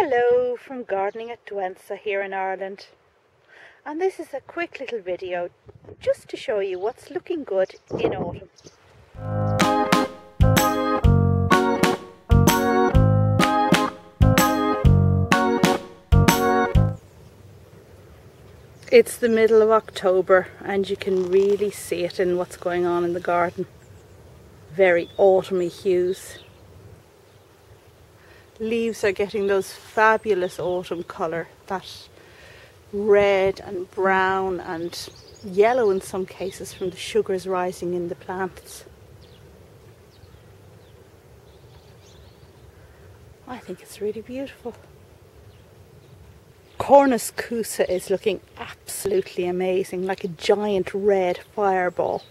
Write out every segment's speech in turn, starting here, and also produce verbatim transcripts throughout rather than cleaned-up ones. Hello from Gardening at Douentza here in Ireland, and this is a quick little video just to show you what's looking good in autumn. It's the middle of October and you can really see it in what's going on in the garden. Very autumny hues. Leaves are getting those fabulous autumn colour, that red and brown and yellow in some cases from the sugars rising in the plants. I think it's really beautiful. Cornus kousa is looking absolutely amazing, like a giant red fireball.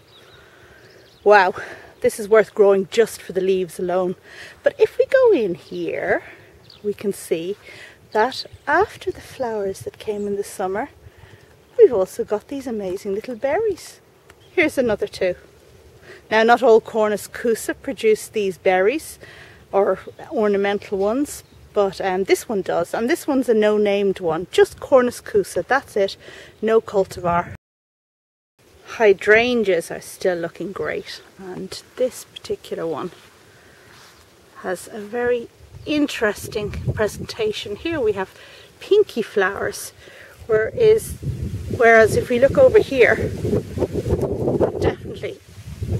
Wow. This is worth growing just for the leaves alone. But if we go in here, we can see that after the flowers that came in the summer, we've also got these amazing little berries. Here's another two. Now, not all Cornus kousa produce these berries or ornamental ones, but um, this one does. And this one's a no-named one, just Cornus kousa, that's it, no cultivar. Hydrangeas are still looking great, and this particular one has a very interesting presentation. Here we have pinky flowers, whereas, whereas if we look over here, definitely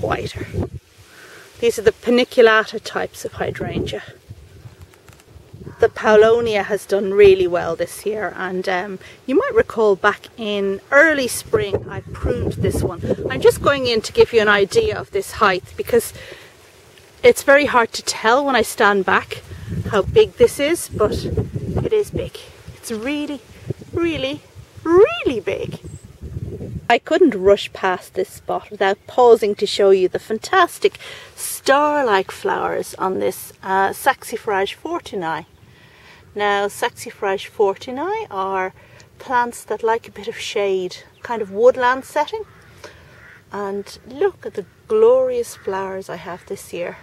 whiter. These are the paniculata types of hydrangea. The Paulownia has done really well this year, and um, you might recall back in early spring I pruned this one. I'm just going in to give you an idea of this height because it's very hard to tell when I stand back how big this is, but it is big. It's really, really, really big. I couldn't rush past this spot without pausing to show you the fantastic star-like flowers on this uh, Saxifraga fortunei. Now, Saxifraga fortunei are plants that like a bit of shade, kind of woodland setting. And look at the glorious flowers I have this year.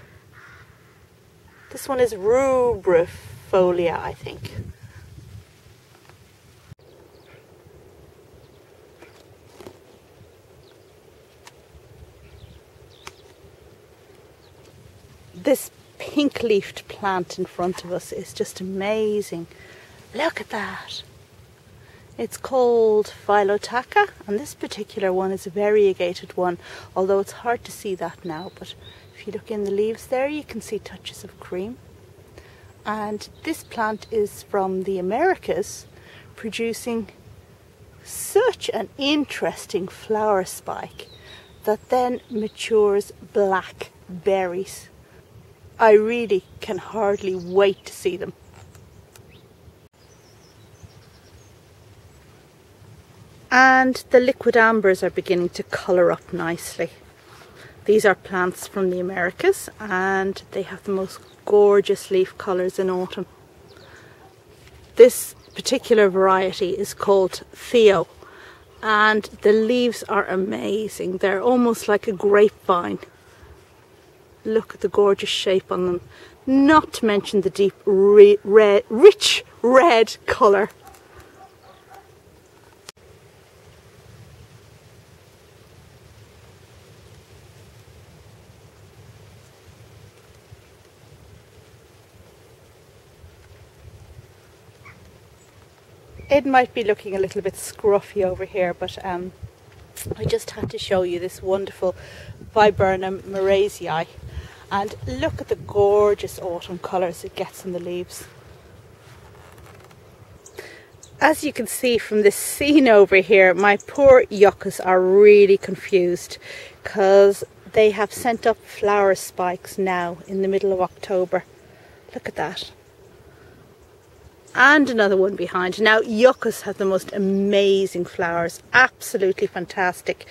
This one is Rubrifolia, I think. This pink-leafed plant in front of us is just amazing. Look at that. It's called Phyllotaca, and this particular one is a variegated one, although it's hard to see that now, but if you look in the leaves there you can see touches of cream. And this plant is from the Americas, producing such an interesting flower spike that then matures black berries. I really can hardly wait to see them. And the liquidambars are beginning to colour up nicely. These are plants from the Americas and they have the most gorgeous leaf colours in autumn. This particular variety is called 'Thea', and the leaves are amazing. They're almost like a grapevine. Look at the gorgeous shape on them, not to mention the deep re red, rich red colour. It might be looking a little bit scruffy over here, but um, I just had to show you this wonderful Viburnum Mariesii. And look at the gorgeous autumn colours it gets in the leaves. As you can see from this scene over here, my poor yuccas are really confused because they have sent up flower spikes now in the middle of October. Look at that. And another one behind. Now, yuccas have the most amazing flowers, absolutely fantastic.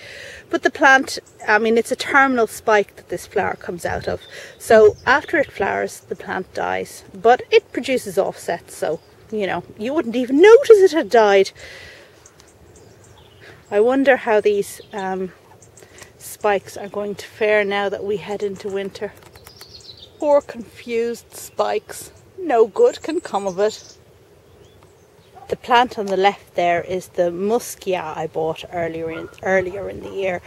But the plant, I mean, it's a terminal spike that this flower comes out of. So after it flowers, the plant dies, but it produces offsets. So, you know, you wouldn't even notice it had died. I wonder how these um, spikes are going to fare now that we head into winter. Poor confused spikes, no good can come of it. The plant on the left there is the Musschia I bought earlier in, earlier in the year.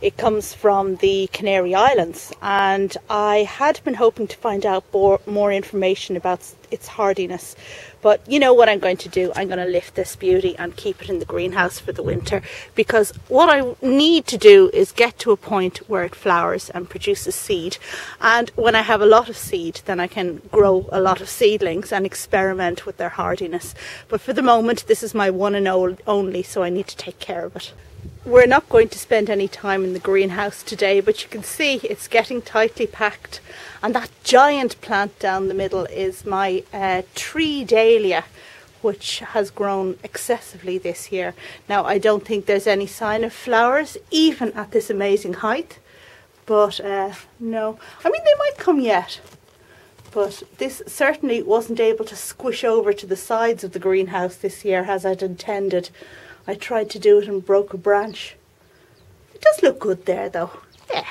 It comes from the Canary Islands, and I had been hoping to find out more, more information about its hardiness. But you know what I'm going to do? I'm going to lift this beauty and keep it in the greenhouse for the winter, because what I need to do is get to a point where it flowers and produces seed. And when I have a lot of seed, then I can grow a lot of seedlings and experiment with their hardiness. But for the moment, this is my one and only, so I need to take care of it. We're not going to spend any time in the greenhouse today, but you can see it's getting tightly packed, and that giant plant down the middle is my uh, tree dahlia, which has grown excessively this year. Now, I don't think there's any sign of flowers even at this amazing height, but uh, no, I mean they might come yet. But this certainly wasn't able to squish over to the sides of the greenhouse this year as I'd intended. I tried to do it and broke a branch. It does look good there though. Yeah,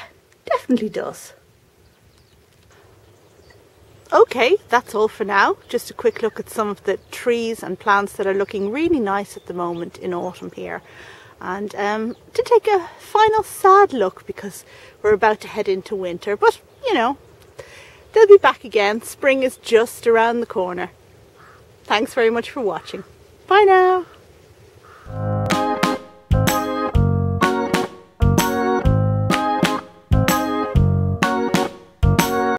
definitely does. Okay, that's all for now. Just a quick look at some of the trees and plants that are looking really nice at the moment in autumn here. And um, to take a final sad look, because we're about to head into winter. But, you know, they'll be back again. Spring is just around the corner. Thanks very much for watching. Bye now.